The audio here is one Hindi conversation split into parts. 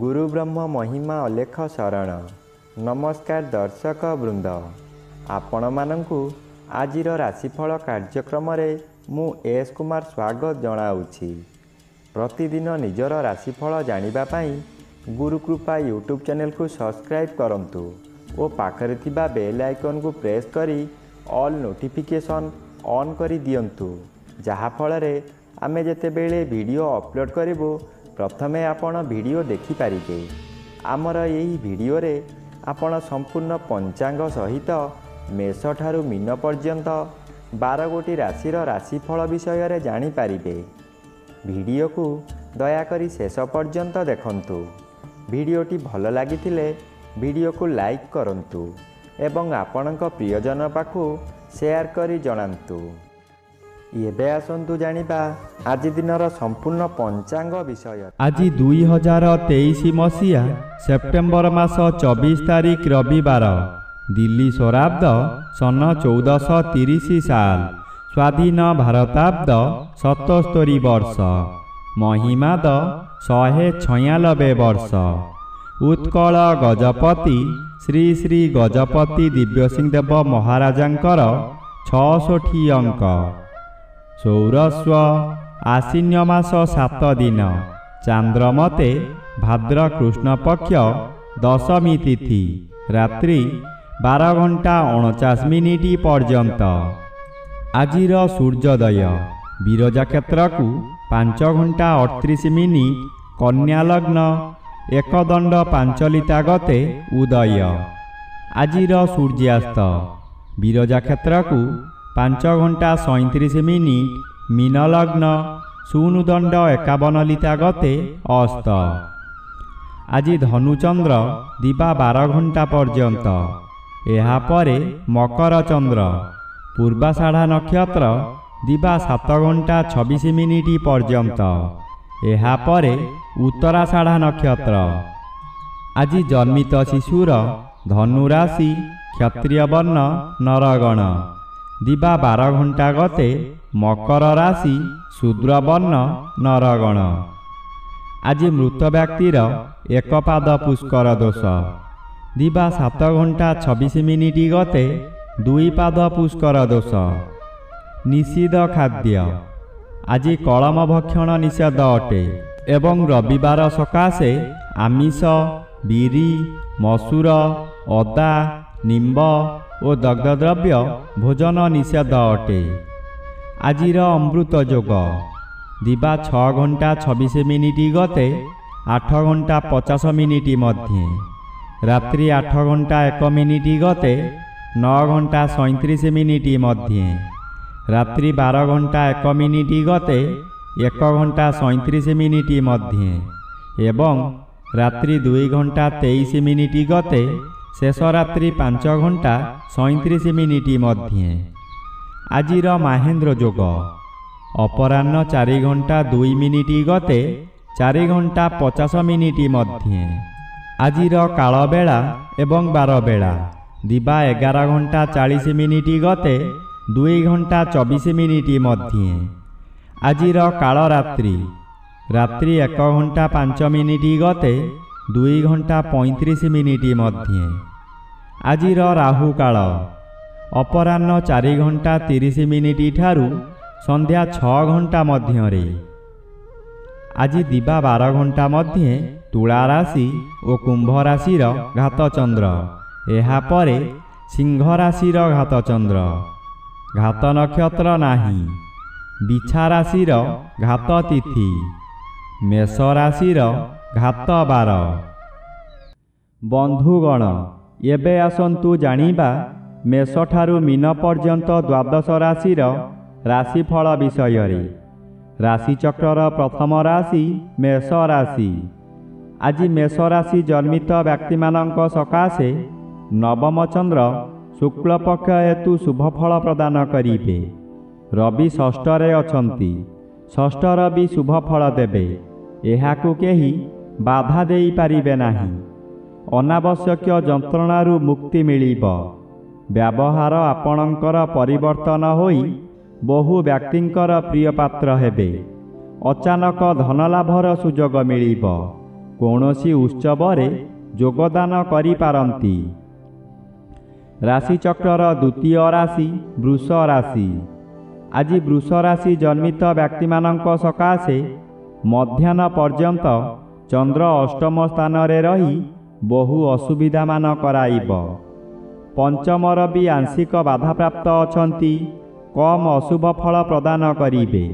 गुरु ब्रह्म महिमा अलेख शरण। नमस्कार दर्शक वृंद, आपण मानंकु आजिर राशिफल कार्यक्रम रे मु एस कुमार स्वागत जनाउछि। प्रतिदिन निजर राशिफल जानिबा पई गुरुकृपा यूट्यूब चैनल को सब्सक्राइब करंतु ओ पाखरे थिबा बेल आइकन को प्रेस करी ऑल नोटिफिकेशन ऑन करी दियंतु, जहा फल रे आमे जेतेबेले वीडियो अपलोड करिवो प्रथमे आपण वीडियो देखिपारे। आमर यही वीडियो रे आपण संपूर्ण पंचांग सहित मेष ठारू मीन पर्यंत 12 गोटी राशिर राशिफल विषय रे जानि पारिबे। वीडियो को दया करी शेष पर्यंत देखंतु। वीडियोटी भल लागिथिले वीडियो को लाइक करंतु एवं आपणक प्रियजन पाखु शेयर करी जणांतु। एबे आसंतु जानिबा आज दिनर संपूर्ण पंचांग विषय। आज 2023 मसीहा सेप्टेम्बर मास 24 तारीख रविवार, दिल्ली शराब्द सन 1430 साल, स्वाधीन भारताब्द 77 वर्ष, महिमाद 196 वर्ष। उत्कल गजपति श्री श्री गजपति दिव्य सिंह देव महाराजांकर 66 अंक। सौरस्व आश्विन मास 7 दिन, चांद्रमते भाद्र कृष्ण पक्ष दशमी तिथि, रात्रि 12 घंटा 49 मिनिट पर्यंत। आजिर सूर्योदय विरजा क्षेत्र को 5 घंटा 38 मिनिट, कन्या लग्न एकदंड पांचलिता गते उदय। आजिर सूर्यास्त विरजा क्षेत्र को 5 घंटा 37 मिनिट, मीन लग्न सुनुदंड 51 लिता गते अस्त। आज धनुचंद्र दिवा 12 घंटा पर्यंत, एहापरे मकर चंद्र पूर्वाषाढ़ा नक्षत्र दिवा 7 घंटा 26 मिनिट पर्यंत, एहापरे उत्तराषाढ़ा नक्षत्र। आज जन्मित शिशुर धनुराशि क्षत्रिय वर्ण नरगण, दिवा 12 घंटा गते मकर राशि शूद्र वर्ण नरगण। आज मृत व्यक्तिर एक पाद पुष्कर दोष, दिवा 7 घंटा 26 मिनिट गते दुई पाद पुष्कर दोष। निषिद्ध खाद्य आज कलम भक्षण निषेध अटे एवं रविवार सकाशे आमिष, बीरी, मसूर, अदा, निम्ब ओ दग्धद्रव्य भोजन निषेध अटे। आजिर अमृत जोग दिवा 6 घंटा 26 मिनिट गते 8 घंटा 50 मिनिट मध्य, रात्रि 8 घंटा 1 मिनिट गते 9 घंटा 37 मिनिट मध्य, रात्रि 12 घंटा 1 मिनिट गते 1 घंटा 37 मिनिट मध्य एवं रात्रि 2 घंटा 23 मिनिट गते शेष रात्रि 5 घंटा 37 मिनिट मध्य। आजिर महेन्द्र जोग अपराह्न 4 घंटा 2 मिनिट गते 4 घंटा 50 मिनिट मध्य। आजिर कालबेला एवं बारबेला दिवा 11 घंटा 40 मिनिट गते 2 घंटा 24 मिनिट मध्य। आजिर कालरात्रि रात्रि 1 घंटा 5 मिनिट गते 2 घंटा 35 मिनिट मध्य। आजिर राहु काल अपराह्न 4 घंटा 30 मिनिट ठारू संध्या 6 घंटा मध्य। आज दिवा 12 घंटा मध्य तुला राशि और कुंभ राशि घातचंद्र, एहापरे सिंह राशि घातचंद्र, घात नक्षत्र नाही, बिछा राशि घात तिथि, मेष राशि घात बार। बंधुगण एबे आसंतु जानिबा मेष ठारू मीन पर्यंत द्वादश राशिर राशिफल विषय रे। राशिचक्रर प्रथम राशि मेष राशि। आज मेष राशि जन्मित व्यक्ति मानक सकाशे नवम चंद्र शुक्ल पक्ष हेतु शुभफल प्रदान करिवे। रवि षष्ठरे अछंती, षष्ठ रवि शुभफल देबे, एहाकु केही बाधा देई पारिबे नाही। अनावश्यक जंत्रणारू मुक्ति मिलिबो। व्यवहार आपणकर परिवर्तन होई बहु व्यक्तिंकर प्रियपात्र हेबे। अचानक धनलाभर सुयोग मिलिबो। कौनसी उत्सवरे योगदान करि पारंती। राशिचक्रर द्वितीय राशि वृष राशि। आज वृष राशि जन्मित व्यक्ति मानक सकाशे मध्याह्न पर्यंत चंद्र अष्टम स्थान रे रही बहु असुविधा मान कराइब। पंचमर भी आंशिक बाधाप्राप्त अछंती, कम अशुभ फल प्रदान करिवे।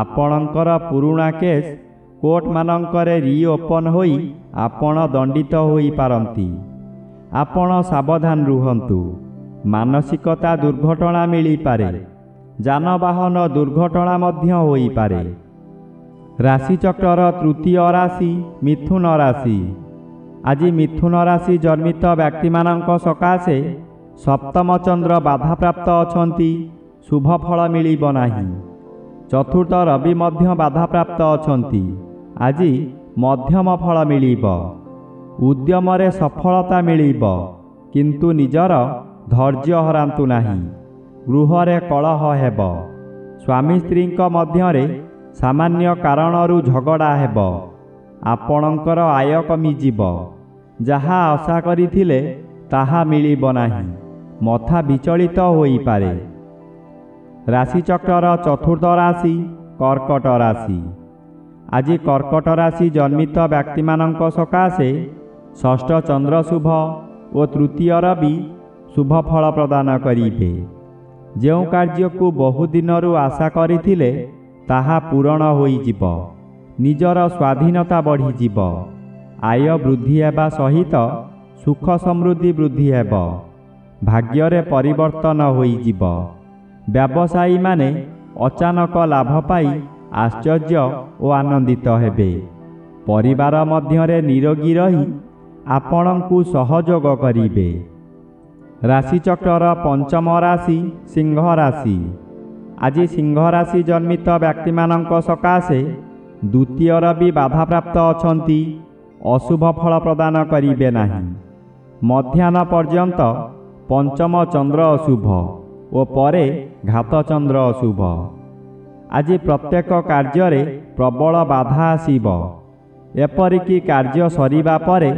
आपणकर पुराणा केस कोर्ट मानकरे रिओपन होई आपण दंडित होई पारंती। आपण सावधान रुहंतु, मानसिकता दुर्घटना मिली पारे, जानवाहन दुर्घटना मध्य होई पारे। राशिचक्रर तृतीय राशि मिथुन राशि। आज मिथुन राशि जन्मित व्यक्ति मानक सकाशे सप्तम चंद्र बाधाप्राप्त अछंती, शुभ फल मिलिबो नाही। चतुर्थ रवि मध्य बाधाप्राप्त अछंती, आज मध्यम फल मिलिबो। उद्यम रे सफलता मिलिबो, किंतु निजर धैर्य हरांतु नाही। गृह रे कलह हेबो, स्वामी स्त्री मध्य रे सामान्य कारणरू झगड़ा हेबो। आपणकर आय कमिजिब, जहा आशा करिथिले ताहा मिलिबो नाही, मथा विचलित होई पारे। राशिचक्रर चतुर्थ राशि कर्कट राशि। आज कर्कट राशि जन्मित व्यक्ति मानक सकाशे षष्ठ चंद्र शुभ और तृतीय रवि शुभ फल प्रदान करिवे। जो कार्य को बहुदिनरू आशा करिथिले ताहा पूरण होइजिब, निजर स्वाधीनता बढ़िजिब। आय वृद्धि हेबा सहित सुख समृद्धि वृद्धि हेब। भाग्यरे परिवर्तन होइजिब। व्यवसायी माने अचानक लाभ पाई आश्चर्य और आनंदित हेबे। परिवार मध्यरे निरोगी रही आपणंकु सहयोग करिवे। राशिचक्रर पंचम राशि सिंह राशि। आज सिंह राशि जन्मित व्यक्ति मानक सकाशे द्वितीय रवि बाधाप्राप्त अछंती, अशुभ फल प्रदान करिवे नाही। मध्याह्न पर्यंत पंचम चंद्र अशुभ ओ परे घात चंद्र अशुभ। आज प्रत्येक कार्य प्रबल बाधा आसीब, एपरिकी कार्य सरीबा परे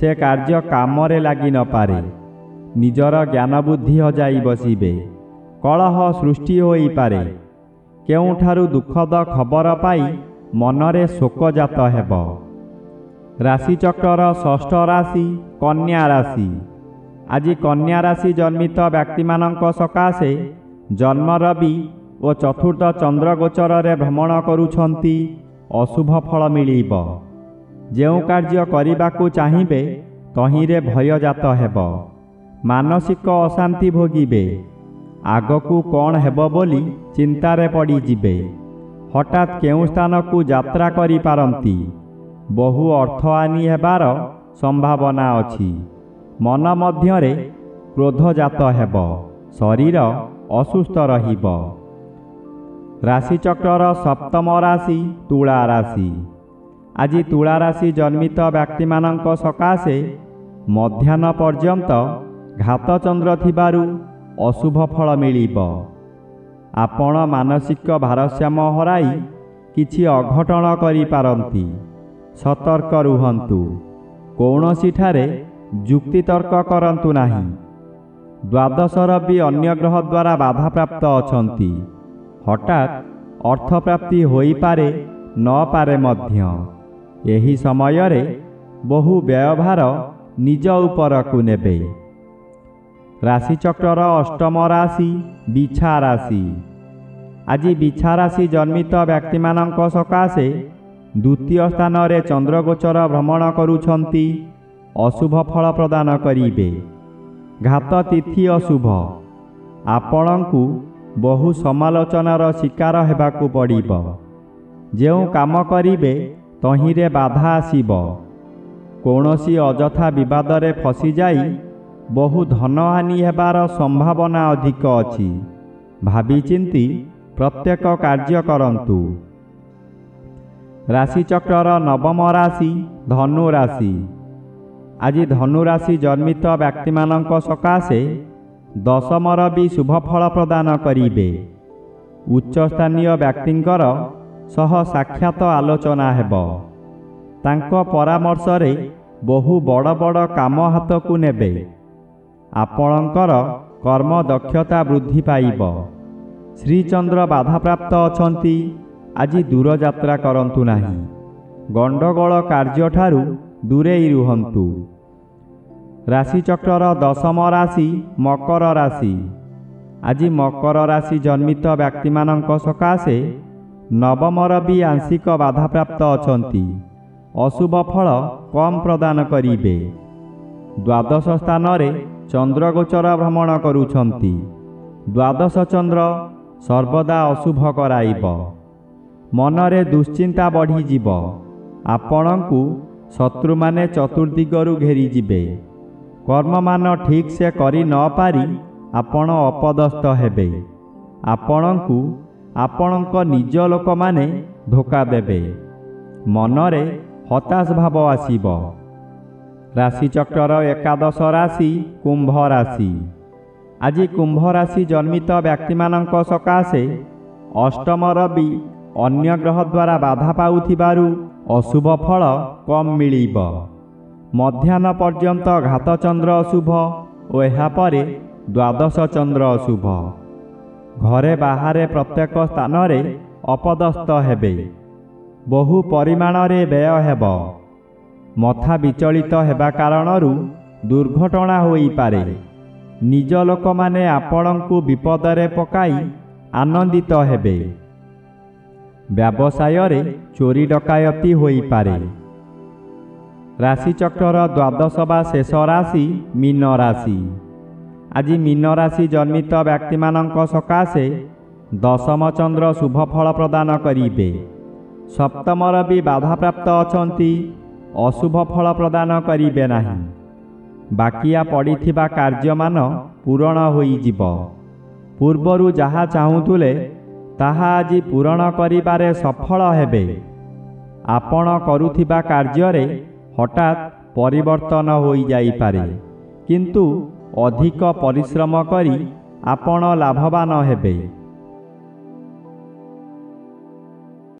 से कार्य कामरे लागी न पारे। निजर ज्ञान बुद्धि हजाई बसिबे, कलह सृष्टि होई पारे। केउठारु दुखद खबर पाई मनरे शोक जात हेब। राशिचक्रर षष्ठ राशि कन्या राशि। आज कन्या राशि जन्मित व्यक्ति मानक सकाशे जन्म रवि और चतुर्थ चंद्र गोचर रे भ्रमण करूछंती, अशुभ फल मिलिब। जेउ कार्य करिबाकू चाहिबे तहिरे भय जात हेब। मानसिक अशांति भोगिबे, आगकू कोन हेब बोली चिंतारे पड़िजिबे। हठात केउ स्थानकू यात्रा करि पारंती, बहु अर्थ आनी हेबार संभावना अछि। मन मध्यरे क्रोध जात हेब, शरीर असुस्थ रहिब। राशिचक्रर सप्तम राशि तुला राशि। आज तुला राशि जन्मित व्यक्ति मानक सकाशे मध्याह्न पर्यंत घात चंद्र थिबारु अशुभ फल मिलिब। आपण मानसिक भारसाम्य हराई किछि अघटन करि पारंती, सतर्क रुहंतु। कौनसी ठारे युक्तितर्क करंतु नाही। द्वादश रवि अन्य ग्रह द्वारा बाधाप्राप्त अछंती, हठात अर्थ प्राप्ति होई पारे न पारे मध्य। एही समय रे बहु व्ययभार निज उपरकु नेबे। राशिचक्रर अष्टम राशि बिछा राशि। आज बिछा राशि जन्मित व्यक्ति मानक सकाशे द्वितीय स्थान रे चंद्र गोचर भ्रमण करूछंती, अशुभ फल प्रदान करिवे। घात तिथि अशुभ, आपणंकु बहु समालोचनार शिकार हेबाकू पड़िब। जेउ काम करिवे तहिरे बाधा आसीब। कौनसी अजथा विवादरे फसी जाई बहु धनहानि हेबार संभावना अधिक अछि। भाबिचिंती प्रत्येक कार्य करंतु। राशिचक्रर नवम राशि धनु राशि। आज धनु राशि जन्मित व्यक्ति मानक सकाशे दशमर भी शुभ फल प्रदान करिवे। उच्चस्थानीय व्यक्तिंकर सह साक्षात आलोचना हेब। तांको परामर्श रे बहु बड़ बड़ काम हाथ को नेबे। आपणकर कर्म दक्षता वृद्धि पाइब। श्रीचंद्र बाधाप्राप्त अछंती, आजि दूर यात्रा करंतु नाही। गंडगोल कार्य ठारू दूरेई रुहंतु। राशिचक्र दशम राशि मकर राशि। आजि मकर राशि जन्मित व्यक्ति मानक सकाशे नवमर भी आंशिक बाधाप्राप्त अछंती। अशुभ फल कम प्रदान करिबे। द्वादश स्थान रे चंद्रगोचर भ्रमण करुछंती। द्वादश चंद्र सर्वदा अशुभ कराइब। मनरे दुश्चिंता बढ़ी जीव। आपणंकु शत्रु माने चतुर्दिगरु घेरी जीवे। कर्ममान ठीक से करी न पारी आपण अपदस्थ हेबे। आपणंकु आपणक निज लोक माने धोखा देबे। मनरे हताश भाव आसीब। राशिचक्र एकादश राशि कुंभ राशि। आजि कुंभ राशि जन्मित व्यक्ति मानक सकाशे अष्टम रवि अन्य ग्रह द्वारा बाधा पाउथिबारु अशुभ फल कम मिलिब। मध्याह्न पर्यंत घातचंद्र अशुभ और यापरे द्वादश चंद्र अशुभ। घरे बाहरे प्रत्येक स्थान रे अपदस्थ हेबे। बहु परिमाण रे व्यय हेब। मथा विचलित हेबा कारणरू दुर्घटना होई पारे। निज लोक माने आपणंकु विपदरे पकाई आनंदित हेबे। व्यवसाय रे चोरी डकायती होई पारे। राशिचक्र द्वादश बा शेष राशि मीन राशि। आजि मीन राशि जन्मित व्यक्ति मानक सकाशे दशम चंद्र शुभ फल प्रदान करिबे। सप्तम रवि बाधाप्राप्त अछंती, अशुभ फल प्रदान करिबे नाही। बाकिया पड़िथिबा कार्यमान पूरण होइजिब। पूर्वरु जहा चाहुतुले ताहा आजि पूरण करिबारे सफल हेबे। आपण करुथिबा कार्यरे हठात परिवर्तन होई जाई पारे, किंतु अधिक परिश्रम करी आपण लाभवान हेबे।